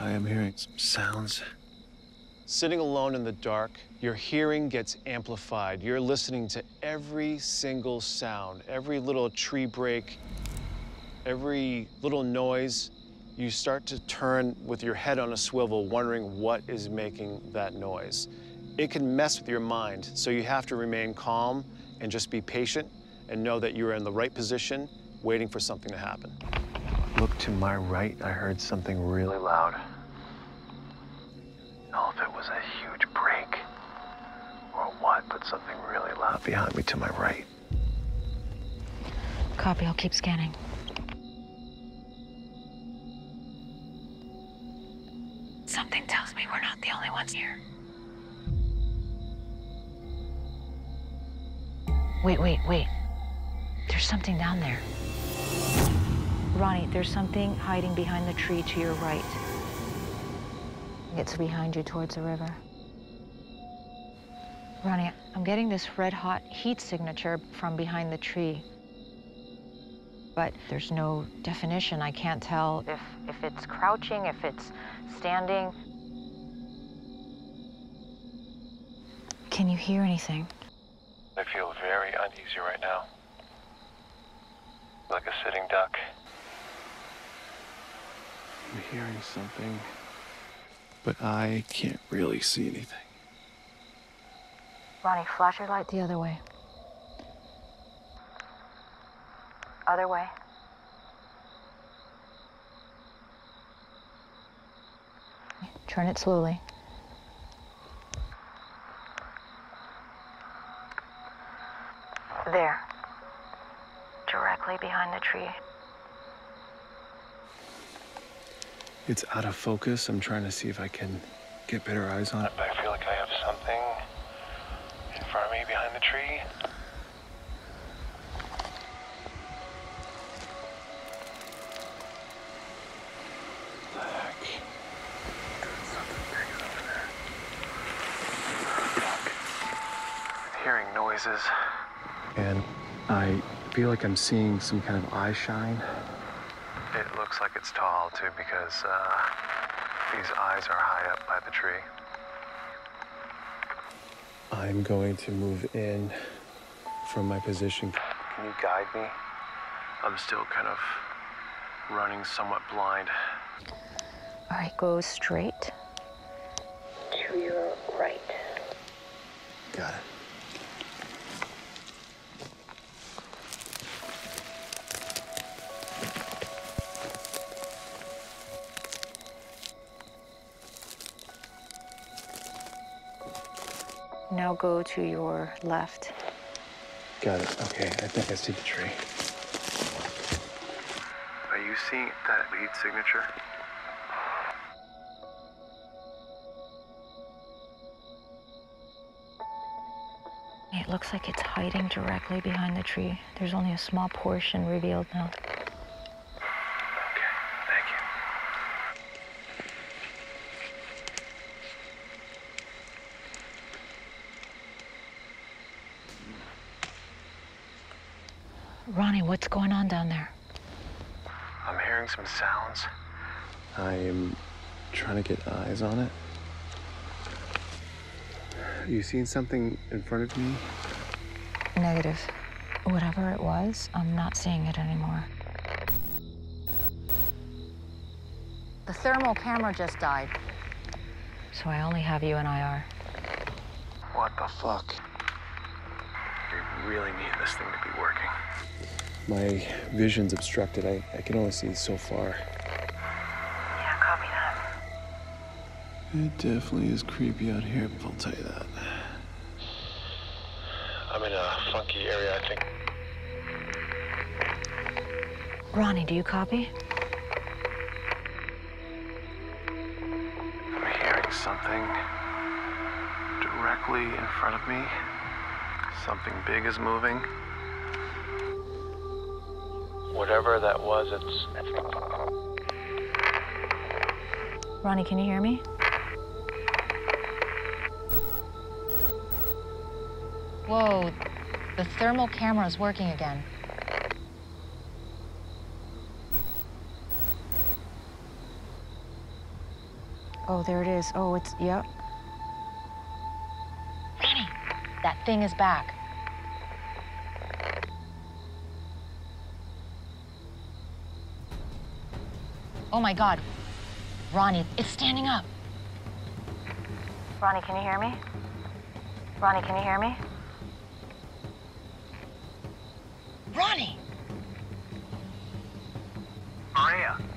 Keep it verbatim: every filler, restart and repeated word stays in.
I am hearing some sounds. Sitting alone in the dark, your hearing gets amplified. You're listening to every single sound, every little tree break, every little noise. You start to turn with your head on a swivel, wondering what is making that noise. It can mess with your mind, so you have to remain calm and just be patient and know that you're in the right position, waiting for something to happen. Look to my right, I heard something really loud. I don't know if it was a huge break or what, but something really loud behind me to my right. Copy, I'll keep scanning. Something tells me we're not the only ones here. Wait, wait, wait. There's something down there. Ronny, there's something hiding behind the tree to your right. It's behind you towards the river. Ronny, I'm getting this red-hot heat signature from behind the tree. But there's no definition. I can't tell if, if it's crouching, if it's standing. Can you hear anything? I feel very uneasy right now. Like a sitting duck. I'm hearing something, but I can't really see anything. Ronny, flash your light the other way. Other way. Turn it slowly. There. Directly behind the tree. It's out of focus. I'm trying to see if I can get better eyes on it. I feel like I have something in front of me behind the tree. There's something big over there. I'm hearing noises. And I feel like I'm seeing some kind of eye shine. It looks like it's tall, too, because uh, these eyes are high up by the tree. I'm going to move in from my position. Can you guide me? I'm still kind of running somewhat blind. All right, go straight to your right. Got it. Now go to your left. Got it. Okay, I think I see the tree. Are you seeing that heat signature? It looks like it's hiding directly behind the tree. There's only a small portion revealed now. Ronny, what's going on down there? I'm hearing some sounds. I am trying to get eyes on it. You seen something in front of me? Negative. Whatever it was, I'm not seeing it anymore. The thermal camera just died. So I only have you and I R. What the fuck? We really need this thing to be working. My vision's obstructed. I, I can only see so far. Yeah, copy that. It definitely is creepy out here, I'll tell you that. I'm in a funky area, I think. Ronny, do you copy? I'm hearing something directly in front of me. Something big is moving. Whatever that was, it's... Ronny, can you hear me? Whoa, the thermal camera is working again. Oh, there it is. Oh, it's, yep. Ronny, that thing is back. Oh my God, Ronny, it's standing up. Ronny, can you hear me? Ronny, can you hear me? Ronny! Maria.